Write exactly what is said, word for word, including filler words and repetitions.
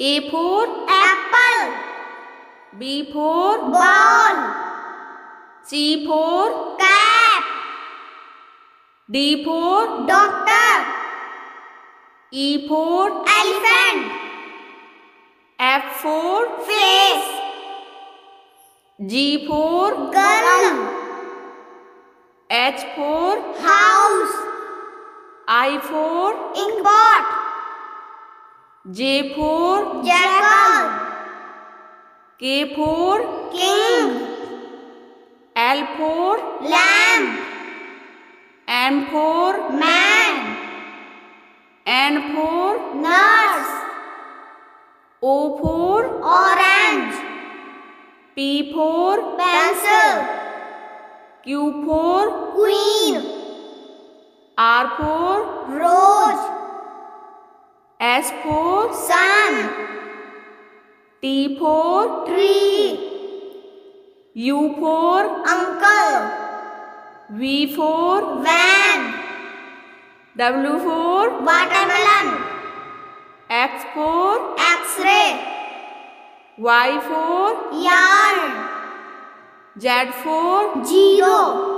A for apple, B for ball, C for cap, D for doctor, E for elephant, F for face, G for girl, H for house, I for inkpot, J for jackal, K for king, L for lamb, M for man, N for nurse, O for orange, P for pencil, Q for queen, R for rose, S for sun, T for tree, U for uncle, V for van, W for watermelon, X for x-ray, Y for yarn, Z for zero.